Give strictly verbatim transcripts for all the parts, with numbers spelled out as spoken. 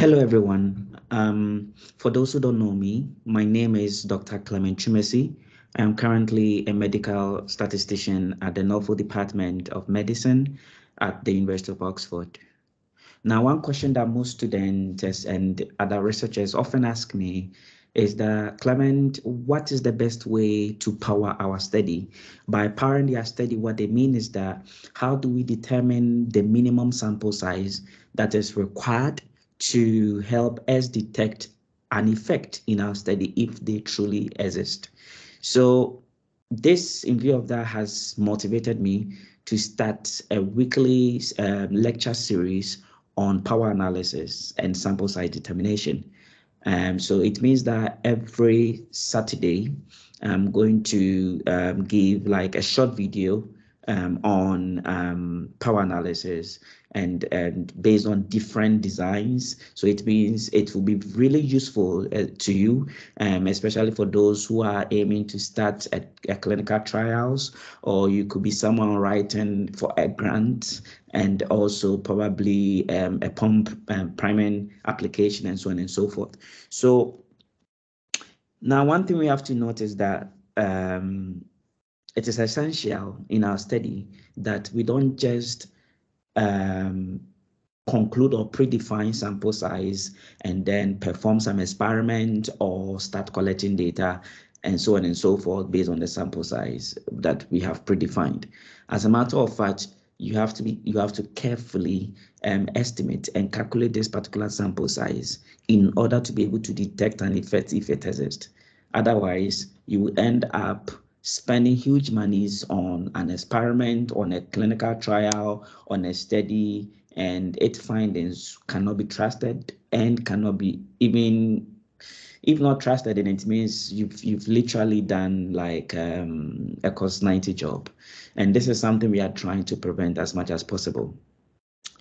Hello everyone. Um, for those who don't know me, my name is Doctor Clement Twumasi. I am currently a medical statistician at the Norfolk Department of Medicine at the University of Oxford. Now, one question that most students and other researchers often ask me is that, Clement, what is the best way to power our study? By powering their study, what they mean is that how do we determine the minimum sample size that is required to help us detect an effect in our study if they truly exist? So this, in view of that, has motivated me to start a weekly uh, lecture series on power analysis and sample size determination. Um, so it means that every Saturday, I'm going to um, give like a short video um, on um, power analysis and, and based on different designs. So it means it will be really useful uh, to you, um, especially for those who are aiming to start a, a clinical trials, or you could be someone writing for a grant, and also probably um, a pump um, priming application and so on and so forth. So now one thing we have to notice that um, it is essential in our study that we don't just um, conclude or predefine sample size and then perform some experiment or start collecting data and so on and so forth based on the sample size that we have predefined. As a matter of fact, you have to be, you have to carefully um, estimate and calculate this particular sample size in order to be able to detect an effect if it exists. Otherwise, you will end up spending huge monies on an experiment, on a clinical trial, on a study, and its findings cannot be trusted and cannot be even, if not trusted, then it means you've you've literally done like um, a cost ninety job, and this is something we are trying to prevent as much as possible.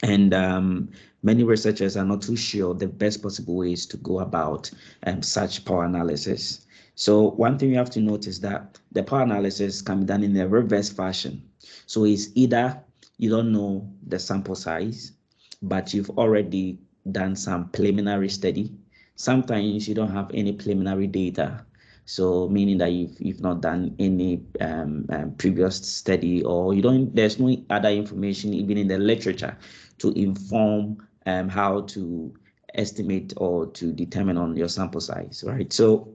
And um, many researchers are not too sure the best possible ways to go about um, such power analysis. So one thing you have to notice that the power analysis can be done in a reverse fashion. So it's either you don't know the sample size, but you've already done some preliminary study. Sometimes you don't have any preliminary data, so meaning that you've, you've not done any um, um, previous study, or you don't, there's no other information even in the literature to inform um, how to estimate or to determine on your sample size, right? So,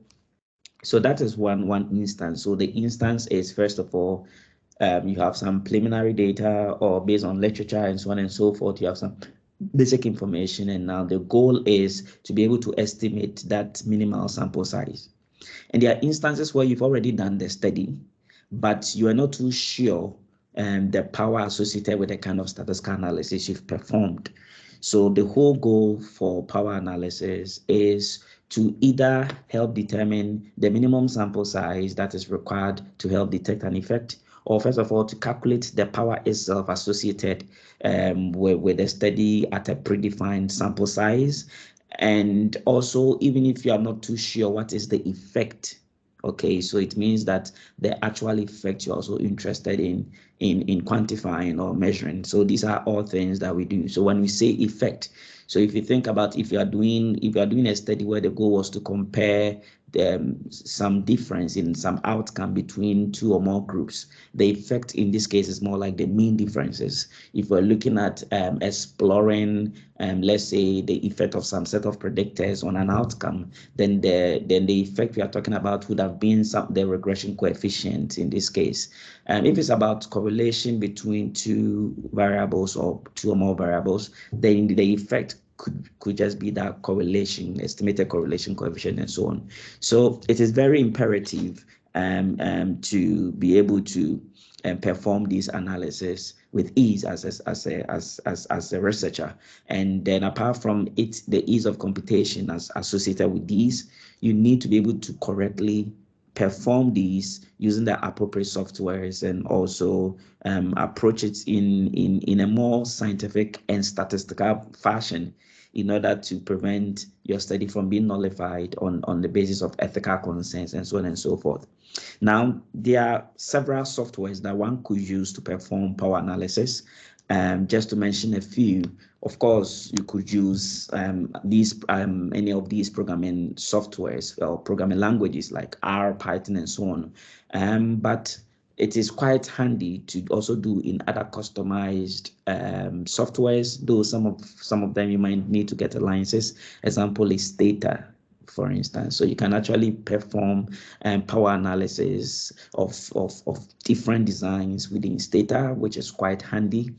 so that is one, one instance. So the instance is, first of all, um, you have some preliminary data or based on literature and so on and so forth, you have some basic information, and now the goal is to be able to estimate that minimal sample size. And there are instances where you've already done the study, but you are not too sure um, the power associated with the kind of statistical analysis you've performed. So the whole goal for power analysis is to either help determine the minimum sample size that is required to help detect an effect, or first of all, to calculate the power itself associated um, with, with the study at a predefined sample size. And also, even if you are not too sure what is the effect, okay, so it means that the actual effect you're also interested in, in, in quantifying or measuring. So these are all things that we do. So when we say effect, so if you think about if you are doing, if you are doing a study where the goal was to compare Um, some difference in some outcome between two or more groups, the effect in this case is more like the mean differences. If we're looking at um, exploring, um, let's say, the effect of some set of predictors on an outcome, then the then the effect we are talking about would have been some the regression coefficient in this case. And um, if it's about correlation between two variables or two or more variables, then the effect Could, could just be that correlation, estimated correlation coefficient and so on. So it is very imperative um, um, to be able to um, perform these analysis with ease as, as, as, a, as, as, as a researcher. And then apart from it, the ease of computation as associated with these, you need to be able to correctly perform these using the appropriate softwares, and also um, approach it in, in, in a more scientific and statistical fashion in order to prevent your study from being nullified on, on the basis of ethical concerns and so on and so forth. Now, there are several softwares that one could use to perform power analysis. Um, just to mention a few, of course, you could use um, these um, any of these programming softwares or programming languages like R, Python, and so on. Um, but it is quite handy to also do in other customized um, softwares, though some of some of them you might need to get alliances. Example is Stata, for instance. So you can actually perform um, power analysis of, of, of different designs within Stata, which is quite handy.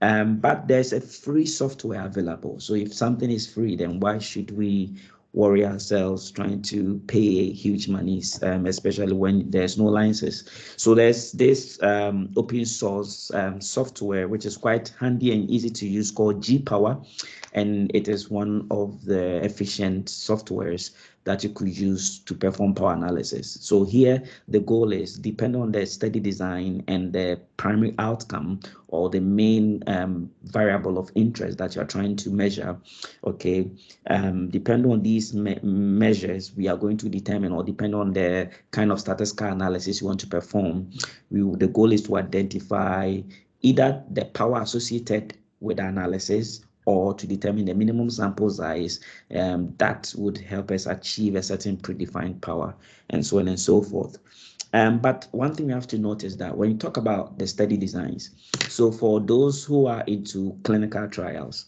Um, but there's a free software available. So if something is free, then why should we worry ourselves trying to pay huge monies, um, especially when there's no licenses? So there's this um, open source um, software, which is quite handy and easy to use, called GPower. And it is one of the efficient softwares that you could use to perform power analysis. So here, the goal is, depending on the study design and the primary outcome or the main um, variable of interest that you're trying to measure, okay, um, depending on these me measures, we are going to determine, or depending on the kind of statistical analysis you want to perform, we, the goal is to identify either the power associated with the analysis or to determine the minimum sample size um, that would help us achieve a certain predefined power, and so on and so forth. Um, but one thing we have to note is that when you talk about the study designs, so for those who are into clinical trials,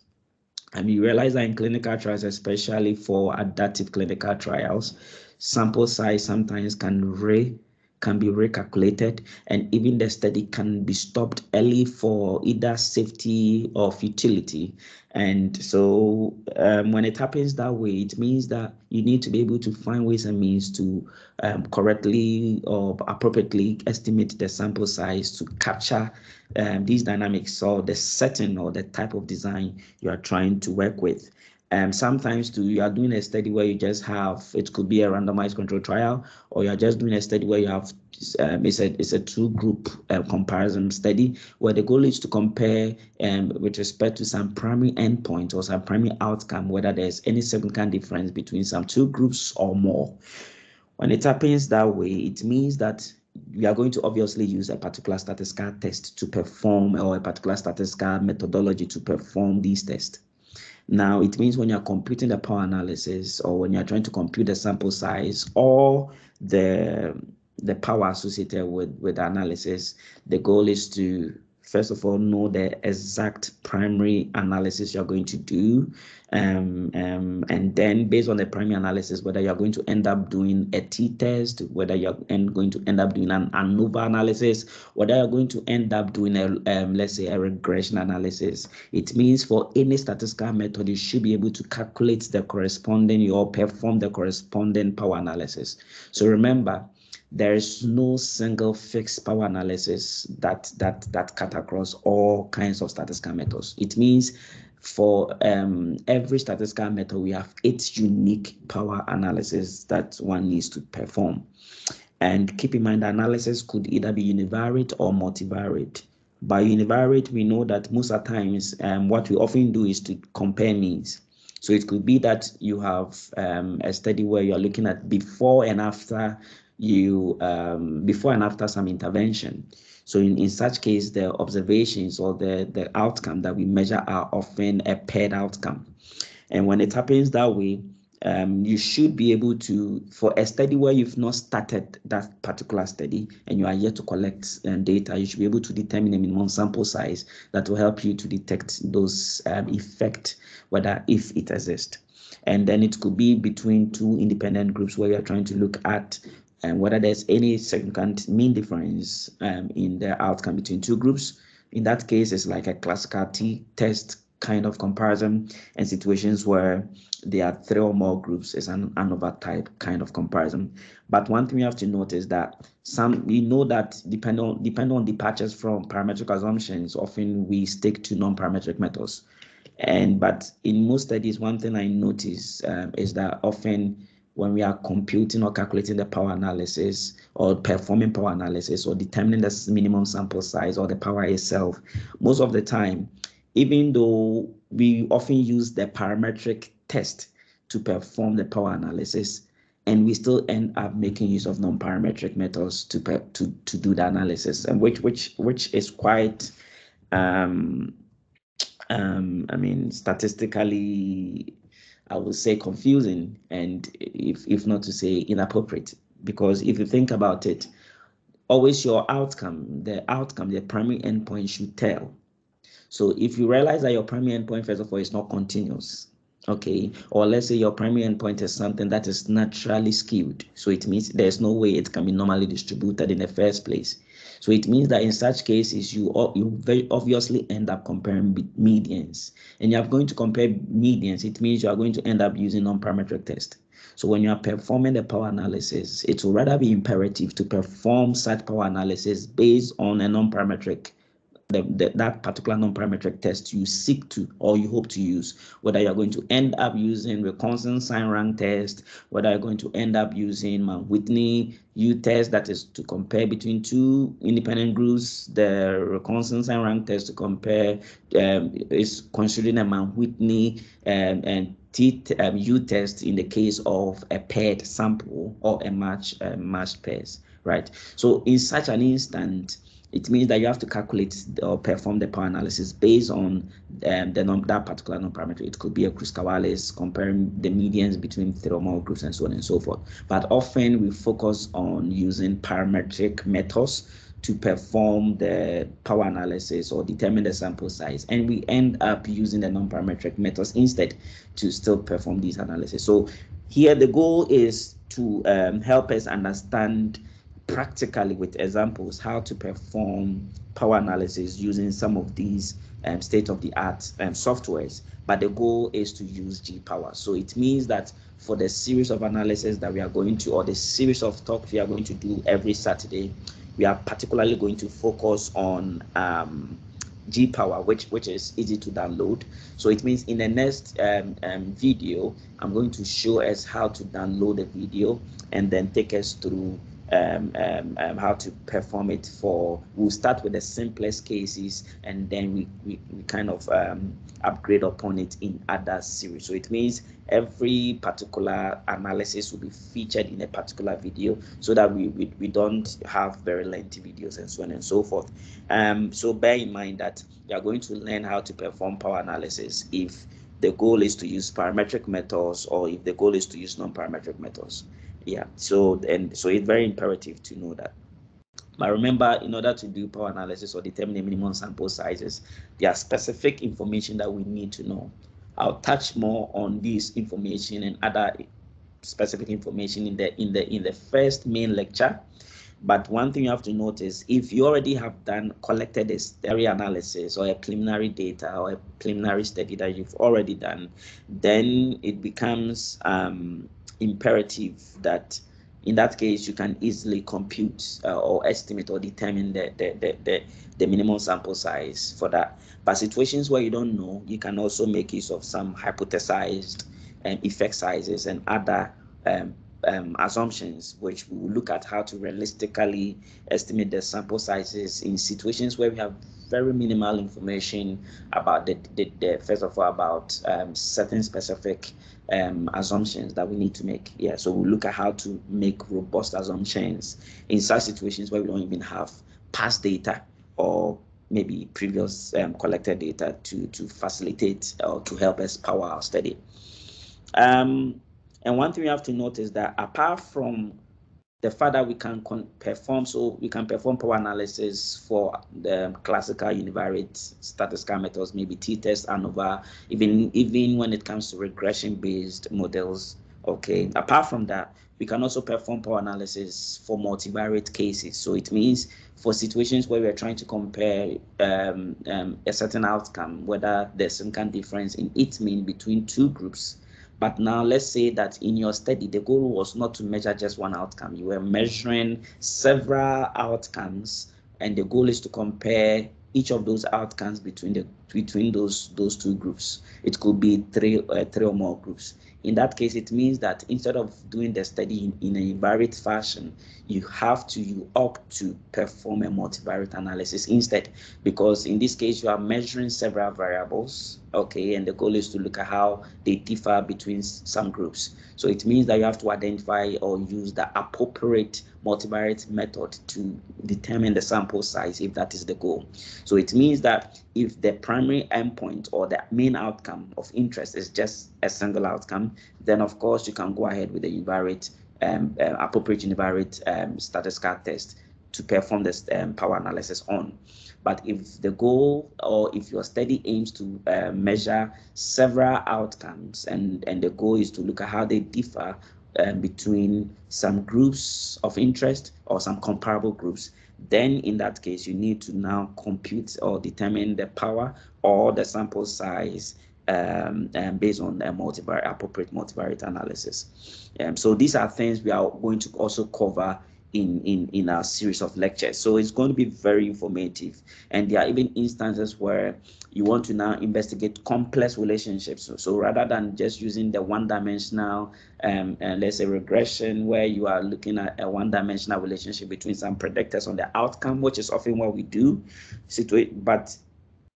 and you realize that in clinical trials, especially for adaptive clinical trials, sample size sometimes can re can be recalculated, and even the study can be stopped early for either safety or futility. And so um, when it happens that way, it means that you need to be able to find ways and means to um, correctly or appropriately estimate the sample size to capture um, these dynamics or the setting or the type of design you are trying to work with. Um, sometimes too, you are doing a study where you just have, it could be a randomized control trial, or you're just doing a study where you have, um, it's a, it's a two group uh, comparison study where the goal is to compare um, with respect to some primary endpoint or some primary outcome, whether there's any significant difference between some two groups or more. When it happens that way, it means that we are going to obviously use a particular statistical test to perform, or a particular statistical methodology to perform these tests. Now, it means when you're computing the power analysis, or when you're trying to compute the sample size or the, the power associated with, with the analysis, the goal is to, first of all, know the exact primary analysis you're going to do. Um, um, and then based on the primary analysis, whether you're going to end up doing a t-test, whether you're end, going to end up doing an ANOVA analysis, whether you're going to end up doing, a um, let's say, a regression analysis. It means for any statistical method, you should be able to calculate the corresponding or perform the corresponding power analysis. So remember, there is no single fixed power analysis that that that cut across all kinds of statistical methods. It means for um, every statistical method, we have its unique power analysis that one needs to perform. And keep in mind, analysis could either be univariate or multivariate. By univariate, we know that most of the times, um, what we often do is to compare means. So it could be that you have um, a study where you're looking at before and after you um, before and after some intervention. So in, in such case, the observations or the, the outcome that we measure are often a paired outcome. And when it happens that way, um, you should be able to, for a study where you've not started that particular study and you are yet to collect um, data, you should be able to determine a minimum sample size that will help you to detect those um, effects, whether if it exists. And then it could be between two independent groups where you're trying to look at and whether there's any significant mean difference um, in the outcome between two groups. In that case, it's like a classical t-test kind of comparison, and situations where there are three or more groups is an ANOVA type kind of comparison. But one thing we have to note is that some, we know that depend on, depend on departures from parametric assumptions, often we stick to non-parametric methods. And but in most studies, one thing I notice um, is that often when we are computing or calculating the power analysis or performing power analysis or determining the minimum sample size or the power itself, most of the time, even though we often use the parametric test to perform the power analysis, and we still end up making use of non-parametric methods to, to, to do the analysis, and which, which, which is quite um, um, I mean, statistically, I would say confusing, and if, if not to say inappropriate, because if you think about it, always your outcome, the outcome, the primary endpoint should tell. So if you realize that your primary endpoint, first of all, is not continuous, okay, or let's say your primary endpoint is something that is naturally skewed, so it means there's no way it can be normally distributed in the first place. So it means that in such cases, you, you very obviously end up comparing medians. And you are going to compare medians, it means you are going to end up using non-parametric test. So when you are performing the power analysis, it will rather be imperative to perform such power analysis based on a non-parametric, the, the, that particular non-parametric test you seek to or you hope to use, whether you're going to end up using the constant sign rank test, whether you're going to end up using Mann-Whitney U test, that is to compare between two independent groups, the constant sign rank test to compare um, is considering a Mann-Whitney um, and um, U test in the case of a paired sample or a match uh, matched pairs, right? So in such an instant, it means that you have to calculate or perform the power analysis based on um, the non that particular non-parameter. It could be a Kruskal-Wallis comparing the medians between three or more groups and so on and so forth. But often we focus on using parametric methods to perform the power analysis or determine the sample size, and we end up using the non-parametric methods instead to still perform these analyses. So here the goal is to um, help us understand practically with examples how to perform power analysis using some of these um, state-of-the-art um, softwares, but the goal is to use GPower. So it means that for the series of analysis that we are going to, or the series of talks we are going to do every Saturday, we are particularly going to focus on um, GPower, which which is easy to download. So it means in the next um, um, video, I'm going to show us how to download the video and then take us through Um, um, um, how to perform it. For we'll start with the simplest cases, and then we, we, we kind of um, upgrade upon it in other series. So it means every particular analysis will be featured in a particular video, so that we, we, we don't have very lengthy videos and so on and so forth. Um, so bear in mind that you are going to learn how to perform power analysis if the goal is to use parametric methods or if the goal is to use non-parametric methods. Yeah, so and so it's very imperative to know that. But remember, in order to do power analysis or determine the minimum sample sizes, there are specific information that we need to know. I'll touch more on this information and other specific information in the in the in the first main lecture. But one thing you have to notice, if you already have done collected a area analysis or a preliminary data or a preliminary study that you've already done, then it becomes um, imperative that in that case you can easily compute uh, or estimate or determine the the, the the the minimum sample size for that. But situations where you don't know, you can also make use of some hypothesized um, effect sizes and other um, um, assumptions, which we will look at how to realistically estimate the sample sizes in situations where we have very minimal information about the, the, the first of all about um, certain specific um, assumptions that we need to make. Yeah, so we'll look at how to make robust assumptions in such situations where we don't even have past data or maybe previous um, collected data to to facilitate or to help us power our study. Um, and one thing you have to notice that apart from the fact that we can con perform, so we can perform power analysis for the classical univariate statistical methods, maybe t-test, ANOVA, even even when it comes to regression-based models. Okay. Apart from that, we can also perform power analysis for multivariate cases. So it means for situations where we are trying to compare um, um, a certain outcome, whether there's some kind of difference in its mean between two groups. But now let's say that in your study, the goal was not to measure just one outcome. You were measuring several outcomes, and the goal is to compare each of those outcomes between the between those those two groups. It could be three, uh, three or more groups. In that case, it means that instead of doing the study in, in a varied fashion, you have to, you opt to perform a multivariate analysis instead, because in this case, you are measuring several variables, okay, and the goal is to look at how they differ between some groups. So it means that you have to identify or use the appropriate multivariate method to determine the sample size, if that is the goal. So it means that if the primary endpoint or the main outcome of interest is just a single outcome, then of course you can go ahead with the univariate, um, uh, appropriate univariate um, statistical test to perform this um, power analysis on. But if the goal or if your study aims to uh, measure several outcomes and, and the goal is to look at how they differ uh, between some groups of interest or some comparable groups, then in that case, you need to now compute or determine the power or the sample size um, and based on the multivariate, appropriate multivariate analysis. Um, so these are things we are going to also cover in, in, in our series of lectures. So it's going to be very informative. And there are even instances where you want to now investigate complex relationships. So, so rather than just using the one-dimensional, um, uh, let's say regression, where you are looking at a one-dimensional relationship between some predictors on the outcome, which is often what we do, situate, but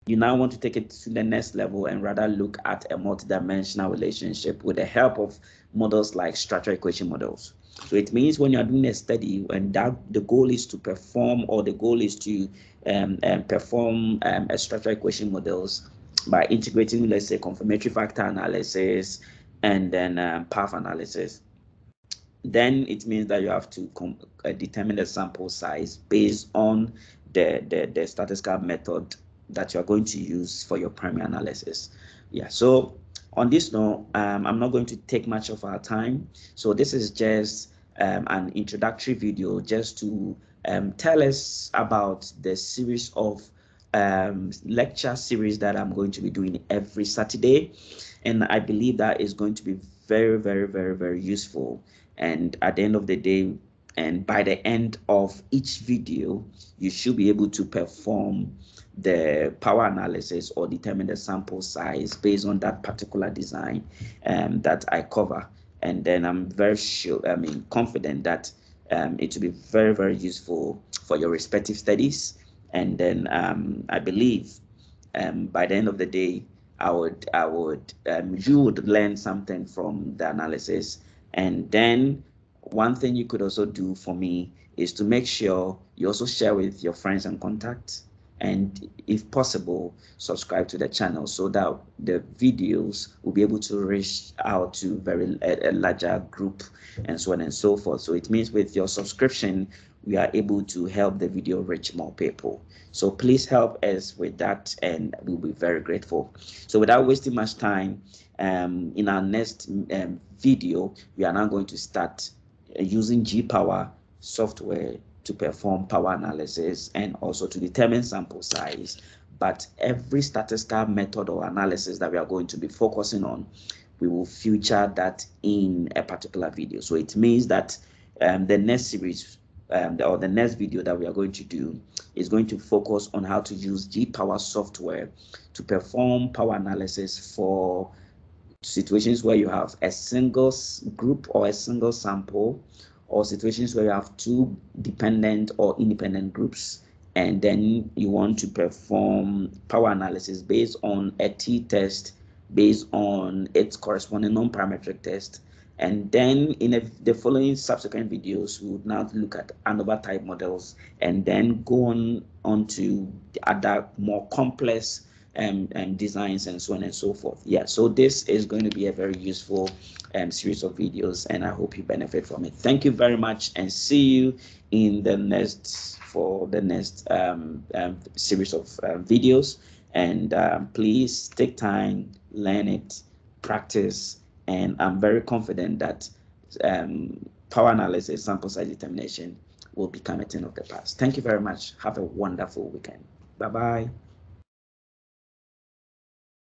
you now want to take it to the next level and rather look at a multi-dimensional relationship with the help of models like structural equation models. So it means when you are doing a study and that the goal is to perform or the goal is to um, um, perform um, a structural equation models by integrating, let's say, confirmatory factor analysis and then um, path analysis, then it means that you have to com uh, determine the sample size based on the, the, the statistical method that you are going to use for your primary analysis. Yeah, so on this note, um, I'm not going to take much of our time. So this is just um, an introductory video just to um, tell us about the series of um, lecture series that I'm going to be doing every Saturday. And I believe that is going to be very, very, very, very useful. And at the end of the day, and by the end of each video, you should be able to perform the power analysis or determine the sample size based on that particular design um, that I cover. And then I'm very sure, I mean, confident that um, it will be very, very useful for your respective studies. And then um, I believe um, by the end of the day, I would, I would, um, you would learn something from the analysis. And then one thing you could also do for me is to make sure you also share with your friends and contacts. And if possible, subscribe to the channel so that the videos will be able to reach out to very a, a larger group and so on and so forth. So it means with your subscription, we are able to help the video reach more people. So please help us with that and we'll be very grateful. So without wasting much time, um, in our next um, video, we are now going to start using GPower software to perform power analysis and also to determine sample size. But every statistical method or analysis that we are going to be focusing on, we will feature that in a particular video. So it means that um, the next series um, or the next video that we are going to do is going to focus on how to use GPower software to perform power analysis for situations where you have a single group or a single sample, or situations where you have two dependent or independent groups, and then you want to perform power analysis based on a t-test, based on its corresponding non-parametric test. And then in a, the following subsequent videos, we would now look at ANOVA type models and then go on, on to other more complex Um, and designs and so on and so forth. Yeah, so this is going to be a very useful um, series of videos and I hope you benefit from it. Thank you very much and see you in the next, for the next um, um, series of uh, videos. And um, please take time, learn it, practice, and I'm very confident that um, power analysis, sample size determination will become a thing of the past. Thank you very much. Have a wonderful weekend. Bye-bye.